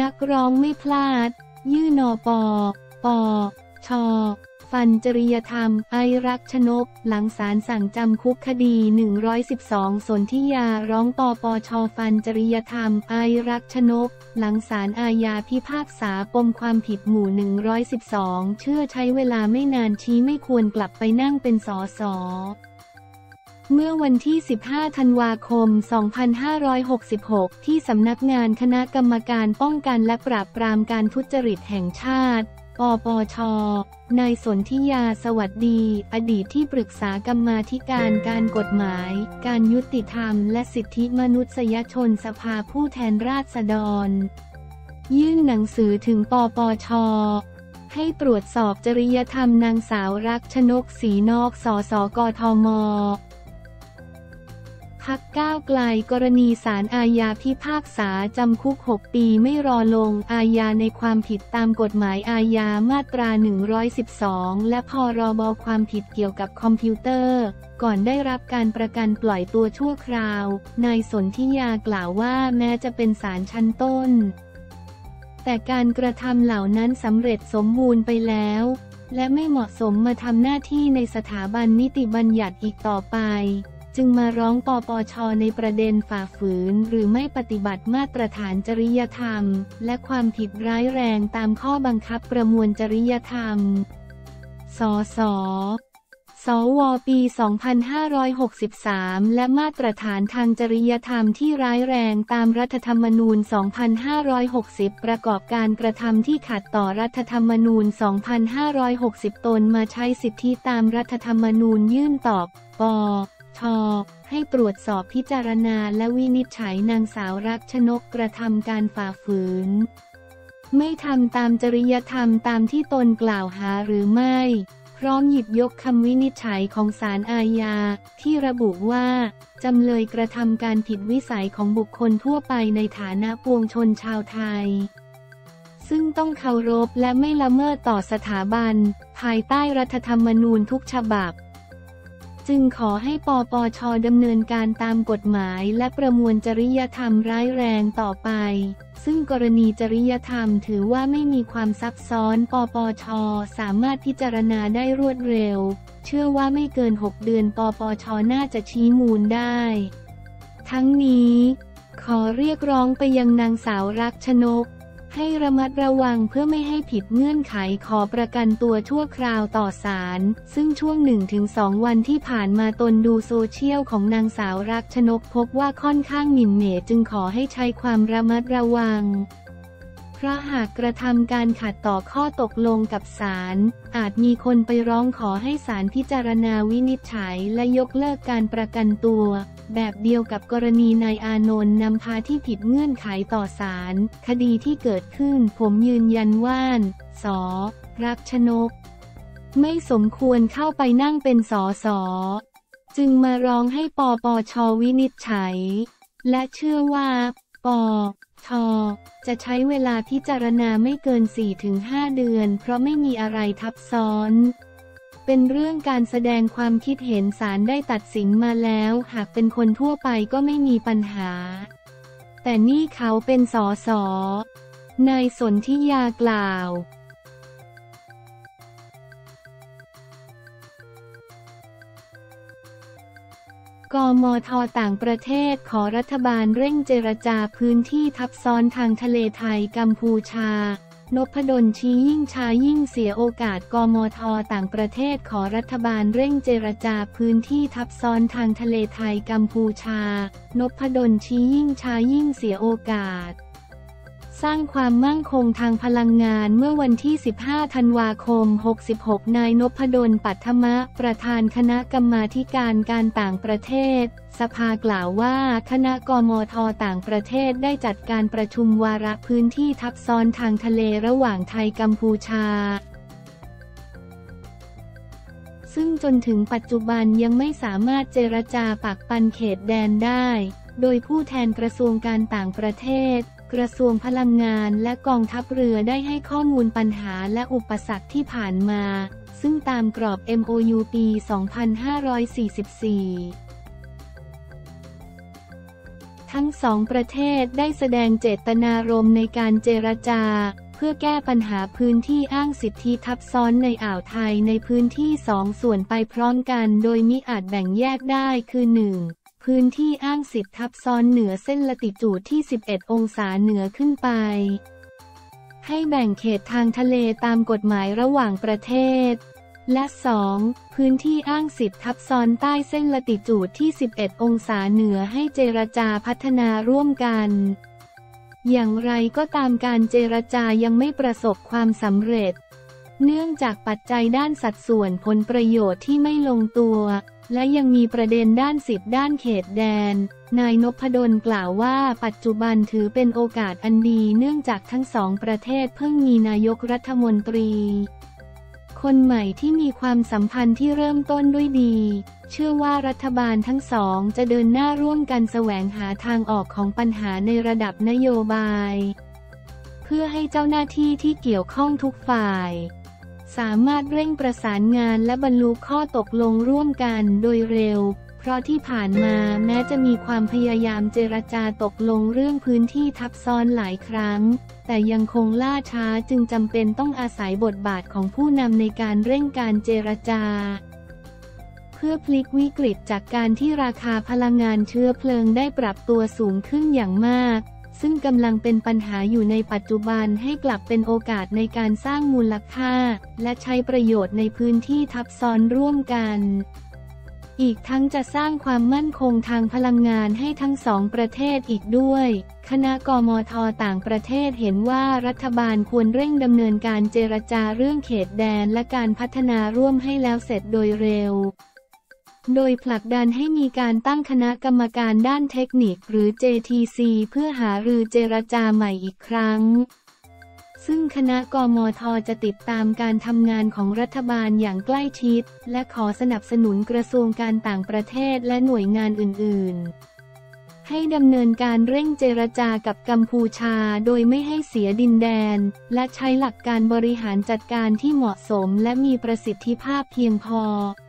นักร้องไม่พลาดยื่น นปปช.ฟันจริยธรรมไอรักชนกหลังศาลสั่งจำคุกคดี112สนธิยาร้องปปช.ฟันจริยธรรมไอรักชนกหลังศาลอาญาพิพากษาปมความผิดหมู่112เชื่อใช้เวลาไม่นานชี้ไม่ควรกลับไปนั่งเป็นสส.เมื่อวันที่15ธันวาคม2566ที่สำนักงานคณะกรรมการป้องกันและปราบปรามการทุจริตแห่งชาติปปช.นายสนธิยาสวัสดีอดีตที่ปรึกษากรรมาธิการการกฎหมายการยุติธรรมและสิทธิมนุษยชนสภาผู้แทนราษฎรยื่นหนังสือถึงปปช.ให้ตรวจสอบจริยธรรมนางสาวรักชนกศรีนอกสส.กทม.พรรคก้าวไกลกรณีศาลอาญาพิพากษาจำคุก6ปีไม่รอลงอาญาในความผิดตามกฎหมายอาญามาตรา112และพ.ร.บ.ความผิดเกี่ยวกับคอมพิวเตอร์ก่อนได้รับการประกันปล่อยตัวชั่วคราวนายสนธิยากล่าวว่าแม้จะเป็นศาลชั้นต้นแต่การกระทำเหล่านั้นสำเร็จสมบูรณ์ไปแล้วและไม่เหมาะสมมาทำหน้าที่ในสถาบันนิติบัญญัติอีกต่อไปจึงมาร้องปปช.ในประเด็นฝ่าฝืนหรือไม่ปฏิบัติมาตรฐานจริยธรรมและความผิดร้ายแรงตามข้อบังคับประมวลจริยธรรมสว.ปี2563และมาตรฐานทางจริยธรรมที่ร้ายแรงตามรัฐธรรมนูญ2560ประกอบการกระทำที่ขัดต่อรัฐธรรมนูญ2560ตนมาใช้สิทธิตามรัฐธรรมนูญยื่นต่อปปช.ให้ตรวจสอบพิจารณาและวินิจฉัยนางสาวรักชนกกระทำการฝ่าฝืนไม่ทำตามจริยธรรมตามที่ตนกล่าวหาหรือไม่พร้อมหยิบยกคำวินิจฉัยของศาลอาญาที่ระบุว่าจำเลยกระทำการผิดวิสัยของบุคคลทั่วไปในฐานะปวงชนชาวไทยซึ่งต้องเคารพและไม่ละเมิดต่อสถาบันภายใต้รัฐธรรมนูญทุกฉบับจึงขอให้ปปช.ดำเนินการตามกฎหมายและประมวลจริยธรรมร้ายแรงต่อไปซึ่งกรณีจริยธรรมถือว่าไม่มีความซับซ้อนปปช.สามารถพิจารณาได้รวดเร็วเชื่อว่าไม่เกิน6เดือนปปช.น่าจะชี้มูลได้ทั้งนี้ขอเรียกร้องไปยังนางสาวรักชนกให้ระมัดระวังเพื่อไม่ให้ผิดเงื่อนไขขอประกันตัวชั่วคราวต่อศาลซึ่งช่วง 1-2 วันที่ผ่านมาตนดูโซเชียลของนางสาวรักชนกพบว่าค่อนข้างหมิ่นเหม่จึงขอให้ใช้ความระมัดระวังเพราะหากกระทำการขัดต่อข้อตกลงกับศาลอาจมีคนไปร้องขอให้ศาลพิจารณาวินิจฉัยและยกเลิกการประกันตัวแบบเดียวกับกรณีนายอานนท์นำพาที่ผิดเงื่อนไขต่อศาลคดีที่เกิดขึ้นผมยืนยันว่าส.รักชนกไม่สมควรเข้าไปนั่งเป็นส.ส.จึงมาร้องให้ปปช.วินิจฉัยและเชื่อว่าปปช.จะใช้เวลาพิจารณาไม่เกิน 4-5 เดือนเพราะไม่มีอะไรทับซ้อนเป็นเรื่องการแสดงความคิดเห็นศาลได้ตัดสินมาแล้วหากเป็นคนทั่วไปก็ไม่มีปัญหาแต่นี่เขาเป็นส.ส.นายสนธิยากล่าวกมท.ต่างประเทศขอรัฐบาลเร่งเจรจาพื้นที่ทับซ้อนทางทะเลไทยกัมพูชานพดลชี้ยิ่งช้ายิ่งเสียโอกาสกมท.ต่างประเทศขอรัฐบาลเร่งเจรจาพื้นที่ทับซ้อนทางทะเลไทยกัมพูชานพดลชี้ยิ่งช้ายิ่งเสียโอกาสสร้างความมั่งคงทางพลังงานเมื่อวันที่15ธันวาคม66นายนพดลปัทมะประธานคณะกรรมาธิการการต่างประเทศสภากล่าวว่าคณะกมท.ต่างประเทศได้จัดการประชุมวาระพื้นที่ทับซ้อนทางทะเลระหว่างไทยกัมพูชาซึ่งจนถึงปัจจุบันยังไม่สามารถเจรจาปักปันเขตแดนได้โดยผู้แทนกระทรวงการต่างประเทศกระทรวงพลังงานและกองทัพเรือได้ให้ข้อมูลปัญหาและอุปสรรคที่ผ่านมา ซึ่งตามกรอบ MOU ปี 2544ทั้งสองประเทศได้แสดงเจตนารมณ์ในการเจรจาเพื่อแก้ปัญหาพื้นที่อ้างสิทธิทับซ้อนในอ่าวไทยในพื้นที่สองส่วนไปพร้อมกันโดยมิอาจแบ่งแยกได้คือ 1. พื้นที่อ้างสิทธิทับซ้อนเหนือเส้นละติจูดที่11องศาเหนือขึ้นไปให้แบ่งเขตทางทะเลตามกฎหมายระหว่างประเทศและ 2. พื้นที่อ้างสิทธิทับซ้อนใต้เส้นละติจูดที่11องศาเหนือให้เจรจาพัฒนาร่วมกันอย่างไรก็ตามการเจรจายังไม่ประสบความสำเร็จเนื่องจากปัจจัยด้านสัดส่วนผลประโยชน์ที่ไม่ลงตัวและยังมีประเด็นด้านสิทธิด้านเขตแดนนายนพดลกล่าวว่าปัจจุบันถือเป็นโอกาสอันดีเนื่องจากทั้งสองประเทศเพิ่งมีนายกรัฐมนตรีคนใหม่ที่มีความสัมพันธ์ที่เริ่มต้นด้วยดีเชื่อว่ารัฐบาลทั้งสองจะเดินหน้าร่วมกันแสวงหาทางออกของปัญหาในระดับนโยบายเพื่อให้เจ้าหน้าที่ที่เกี่ยวข้องทุกฝ่ายสามารถเร่งประสานงานและบรรลุข้อตกลงร่วมกันโดยเร็วเพราะที่ผ่านมาแม้จะมีความพยายามเจรจาตกลงเรื่องพื้นที่ทับซ้อนหลายครั้งแต่ยังคงล่าช้าจึงจำเป็นต้องอาศัยบทบาทของผู้นำในการเร่งการเจรจาเพื่อพลิกวิกฤตจากการที่ราคาพลังงานเชื้อเพลิงได้ปรับตัวสูงขึ้นอย่างมากซึ่งกำลังเป็นปัญหาอยู่ในปัจจุบันให้กลับเป็นโอกาสในการสร้างมูลค่าและใช้ประโยชน์ในพื้นที่ทับซ้อนร่วมกันอีกทั้งจะสร้างความมั่นคงทางพลังงานให้ทั้งสองประเทศอีกด้วยคณะกมธ.ต่างประเทศเห็นว่ารัฐบาลควรเร่งดำเนินการเจรจาเรื่องเขตแดนและการพัฒนาร่วมให้แล้วเสร็จโดยเร็วโดยผลักดันให้มีการตั้งคณะกรรมการด้านเทคนิคหรือ JTC เพื่อหารือเจรจาใหม่อีกครั้งซึ่งคณะกมธ.จะติดตามการทำงานของรัฐบาลอย่างใกล้ชิดและขอสนับสนุนกระทรวงการต่างประเทศและหน่วยงานอื่นๆให้ดำเนินการเร่งเจรจากับกัมพูชาโดยไม่ให้เสียดินแดนและใช้หลักการบริหารจัดการที่เหมาะสมและมีประสิทธิภาพเพียงพอ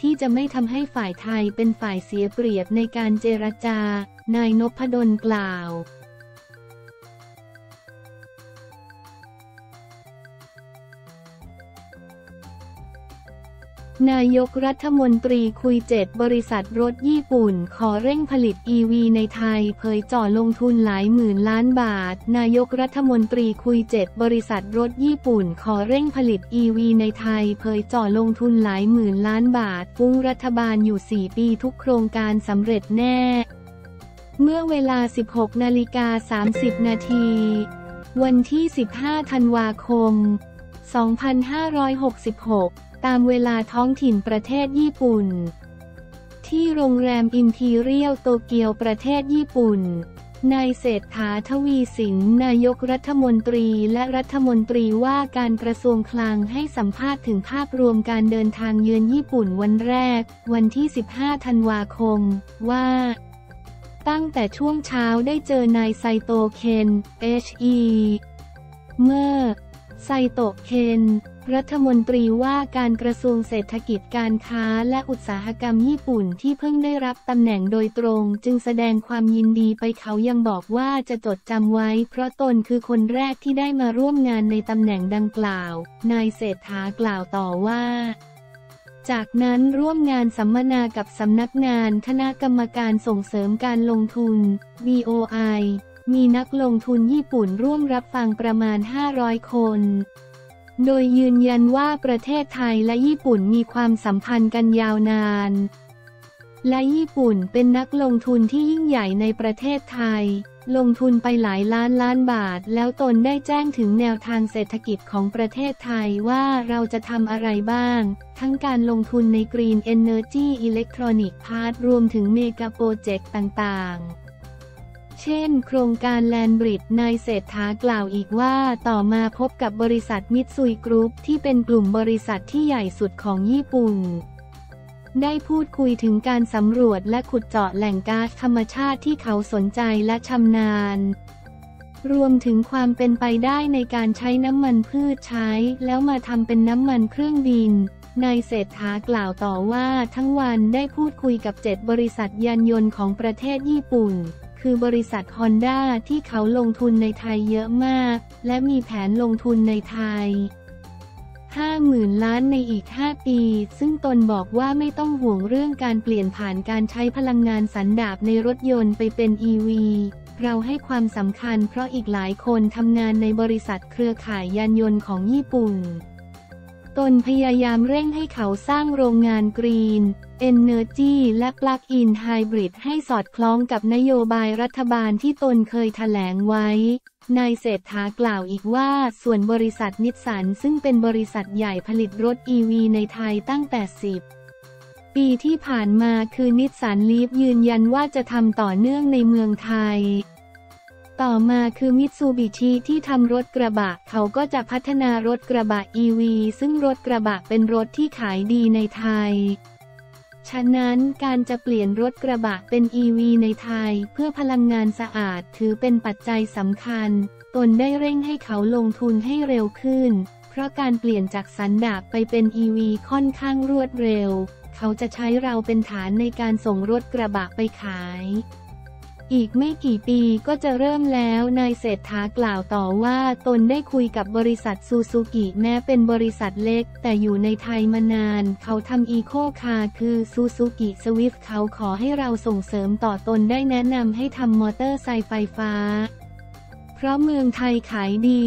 ที่จะไม่ทำให้ฝ่ายไทยเป็นฝ่ายเสียเปรียบในการเจรจานายนพดลกล่าวนายกรัฐมนตรีคุย7บริษัทรถญี่ปุ่นขอเร่งผลิต EV ในไทยเผยจ่อลงทุนหลายหมื่นล้านบาทนายกรัฐมนตรีคุย7บริษัทรถญี่ปุ่นขอเร่งผลิต EV ในไทยเผยจ่อลงทุนหลายหมื่นล้านบาทฟุ้งรัฐบาลอยู่4ปีทุกโครงการสำเร็จแน่เมื่อเวลา 16:30 นาทีวันที่15ธันวาคม2566ตามเวลาท้องถิ่นประเทศญี่ปุ่นที่โรงแรมอิมพีเรียลโตเกียวประเทศญี่ปุ่นนายเศรษฐา ทวีสินนายกรัฐมนตรีและรัฐมนตรีว่าการกระทรวงคลังให้สัมภาษณ์ถึงภาพรวมการเดินทางเยือนญี่ปุ่นวันแรกวันที่15ธันวาคมว่าตั้งแต่ช่วงเช้าได้เจอนายไซโตะ เคนเมื่อไซโตะ เคนรัฐมนตรีว่าการกระทรวงเศรษฐกิจการค้าและอุตสาหกรรมญี่ปุ่นที่เพิ่งได้รับตำแหน่งโดยตรงจึงแสดงความยินดีไปเขายังบอกว่าจะจดจำไว้เพราะตนคือคนแรกที่ได้มาร่วมงานในตำแหน่งดังกล่าวนายเศรษฐากล่าวต่อว่าจากนั้นร่วมงานสัมมนากับสำนักงานคณะกรรมการส่งเสริมการลงทุน BOI มีนักลงทุนญี่ปุ่นร่วมรับฟังประมาณ500คนโดยยืนยันว่าประเทศไทยและญี่ปุ่นมีความสัมพันธ์กันยาวนานและญี่ปุ่นเป็นนักลงทุนที่ยิ่งใหญ่ในประเทศไทยลงทุนไปหลายล้านล้านบาทแล้วตนได้แจ้งถึงแนวทางเศรษฐกิจของประเทศไทยว่าเราจะทำอะไรบ้างทั้งการลงทุนใน Green Energy Electronic Park รวมถึงเมกะโปรเจกต์ต่างๆเช่นโครงการแลนบริดจ์นายเศรษฐากล่าวอีกว่าต่อมาพบกับบริษัทมิตซุยกรุ๊ปที่เป็นกลุ่มบริษัทที่ใหญ่สุดของญี่ปุ่นได้พูดคุยถึงการสำรวจและขุดเจาะแหล่งก๊าซธรรมชาติที่เขาสนใจและชำนาญรวมถึงความเป็นไปได้ในการใช้น้ำมันพืชใช้แล้วมาทำเป็นน้ำมันเครื่องบิน นายเศรษฐากล่าวต่อว่าทั้งวันได้พูดคุยกับ7บริษัทยานยนต์ของประเทศญี่ปุ่นคือบริษัทฮอนด้าที่เขาลงทุนในไทยเยอะมากและมีแผนลงทุนในไทย 50,000 ล้านในอีก5ปีซึ่งตนบอกว่าไม่ต้องห่วงเรื่องการเปลี่ยนผ่านการใช้พลังงานสันดาปในรถยนต์ไปเป็น EV เราให้ความสำคัญเพราะอีกหลายคนทำงานในบริษัทเครือข่ายยานยนต์ของญี่ปุ่นตนพยายามเร่งให้เขาสร้างโรงงาน Green Energy และ Plug-in Hybrid ให้สอดคล้องกับนโยบายรัฐบาลที่ตนเคยแถลงไว้นายเศรษฐากล่าวอีกว่าส่วนบริษัทนิสสันซึ่งเป็นบริษัทใหญ่ผลิตรถ EV ในไทยตั้งแต่10 ปีที่ผ่านมาคือนิสสันลีฟยืนยันว่าจะทำต่อเนื่องในเมืองไทยต่อมาคือมิตซูบิชิที่ทำรถกระบะเขาก็จะพัฒนารถกระบะ EV ซึ่งรถกระบะเป็นรถที่ขายดีในไทยฉะนั้นการจะเปลี่ยนรถกระบะเป็น EV ในไทยเพื่อพลังงานสะอาดถือเป็นปัจจัยสำคัญตนได้เร่งให้เขาลงทุนให้เร็วขึ้นเพราะการเปลี่ยนจากสันดาปไปเป็น EV ค่อนข้างรวดเร็วเขาจะใช้เราเป็นฐานในการส่งรถกระบะไปขายอีกไม่กี่ปีก็จะเริ่มแล้วนายเศรษฐากล่าวต่อว่าตนได้คุยกับบริษัทซูซูกิแม้เป็นบริษัทเล็กแต่อยู่ในไทยมานานเขาทำอีโคคาร์คือซูซูกิสวิฟต์เขาขอให้เราส่งเสริมต่อตนได้แนะนำให้ทำมอเตอร์ไซค์ไฟฟ้าเพราะเมืองไทยขายดี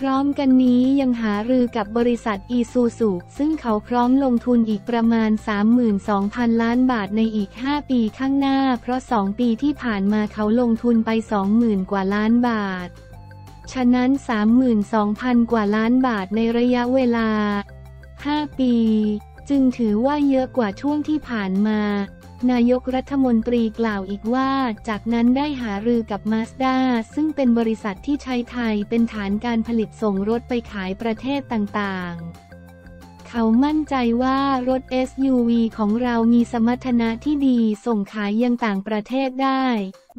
พร้อมกันนี้ยังหารือกับบริษัทอีซูซุซึ่งเขาพร้อมลงทุนอีกประมาณ 32,000 ล้านบาทในอีก5ปีข้างหน้าเพราะ2ปีที่ผ่านมาเขาลงทุนไป 20,000 กว่าล้านบาทฉะนั้น 32,000 กว่าล้านบาทในระยะเวลา5ปีจึงถือว่าเยอะกว่าช่วงที่ผ่านมานายกรัฐมนตรีกล่าวอีกว่าจากนั้นได้หารือกับมาสด้าซึ่งเป็นบริษัทที่ใช้ไทยเป็นฐานการผลิตส่งรถไปขายประเทศต่างๆเขามั่นใจว่ารถ SUV ของเรามีสมรรถนะที่ดีส่งขายยังต่างประเทศได้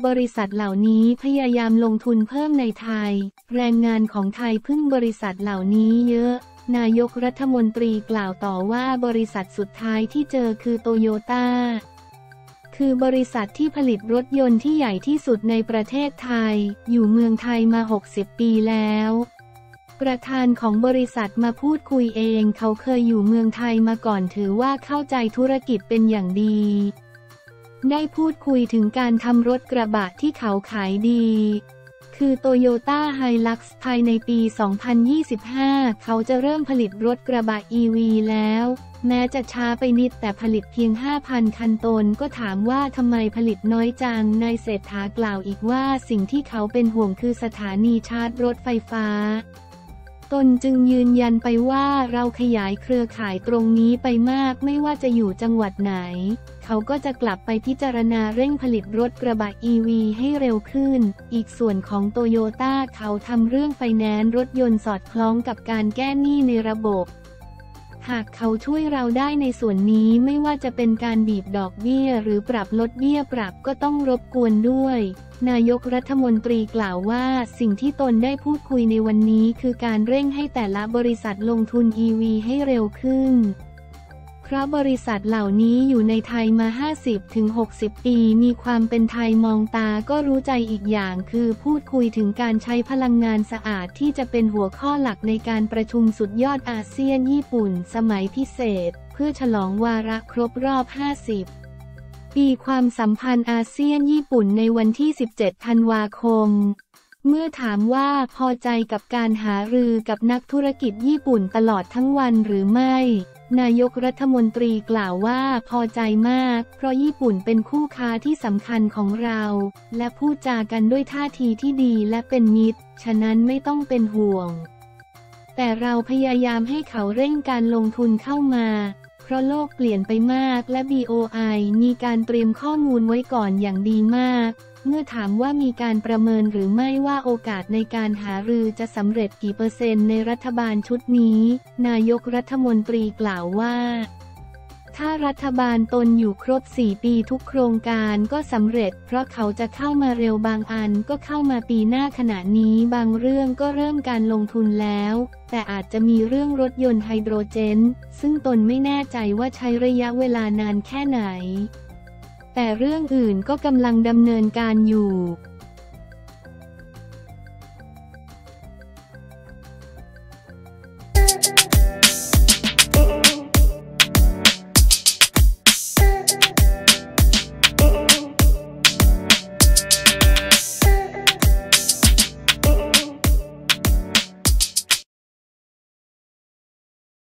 บริษัทเหล่านี้พยายามลงทุนเพิ่มในไทยแรงงานของไทยพึ่งบริษัทเหล่านี้เยอะนายกรัฐมนตรีกล่าวต่อว่าบริษัทสุดท้ายที่เจอคือโตโยต้าคือบริษัทที่ผลิตรถยนต์ที่ใหญ่ที่สุดในประเทศไทยอยู่เมืองไทยมา60ปีแล้วประธานของบริษัทมาพูดคุยเองเขาเคยอยู่เมืองไทยมาก่อนถือว่าเข้าใจธุรกิจเป็นอย่างดีได้พูดคุยถึงการทำรถกระบะที่เขาขายดีคือโตโยต้าไฮลักซ์ภายในปี 2025 เขาจะเริ่มผลิตรถกระบะ EV แล้วแม้จะช้าไปนิดแต่ผลิตเพียง 5,000 คันตนก็ถามว่าทำไมผลิตน้อยจังนายเศรษฐากล่าวอีกว่าสิ่งที่เขาเป็นห่วงคือสถานีชาร์จรถไฟฟ้าตนจึงยืนยันไปว่าเราขยายเครือข่ายตรงนี้ไปมากไม่ว่าจะอยู่จังหวัดไหนเขาก็จะกลับไปพิจารณาเร่งผลิตรถกระบะ EV ให้เร็วขึ้นอีกส่วนของโตโยต้าเขาทำเรื่องไฟแนนซ์รถยนต์สอดคล้องกับการแก้หนี้ในระบบหากเขาช่วยเราได้ในส่วนนี้ไม่ว่าจะเป็นการบีบดอกเบี้ยหรือปรับลดเบี้ยปรับก็ต้องรบกวนด้วยนายกรัฐมนตรีกล่าวว่าสิ่งที่ตนได้พูดคุยในวันนี้คือการเร่งให้แต่ละบริษัทลงทุน EV ให้เร็วขึ้นเพราะบริษัทเหล่านี้อยู่ในไทยมา 50-60 ปีมีความเป็นไทยมองตาก็รู้ใจอีกอย่างคือพูดคุยถึงการใช้พลังงานสะอาดที่จะเป็นหัวข้อหลักในการประชุมสุดยอดอาเซียนญี่ปุ่นสมัยพิเศษเพื่อฉลองวาระครบรอบ50ปีความสัมพันธ์อาเซียนญี่ปุ่นในวันที่17 ธันวาคมเมื่อถามว่าพอใจกับการหารือกับนักธุรกิจญี่ปุ่นตลอดทั้งวันหรือไม่นายกรัฐมนตรีกล่าวว่าพอใจมากเพราะญี่ปุ่นเป็นคู่ค้าที่สำคัญของเราและพูดจากันด้วยท่าทีที่ดีและเป็นมิตรฉะนั้นไม่ต้องเป็นห่วงแต่เราพยายามให้เขาเร่งการลงทุนเข้ามาเพราะโลกเปลี่ยนไปมากและ BOI มีการเตรียมข้อมูลไว้ก่อนอย่างดีมากเมื่อถามว่ามีการประเมินหรือไม่ว่าโอกาสในการหารือจะสำเร็จกี่เปอร์เซ็นต์ในรัฐบาลชุดนี้นายกรัฐมนตรีกล่าวว่า ถ้ารัฐบาลตนอยู่ครบ4 ปีทุกโครงการก็สำเร็จเพราะเขาจะเข้ามาเร็วบางอันก็เข้ามาปีหน้าขณะนี้บางเรื่องก็เริ่มการลงทุนแล้วแต่อาจจะมีเรื่องรถยนต์ไฮโดรเจนซึ่งตนไม่แน่ใจว่าใช้ระยะเวลานานแค่ไหนแต่เรื่องอื่นก็กำลังดำเนินการอยู่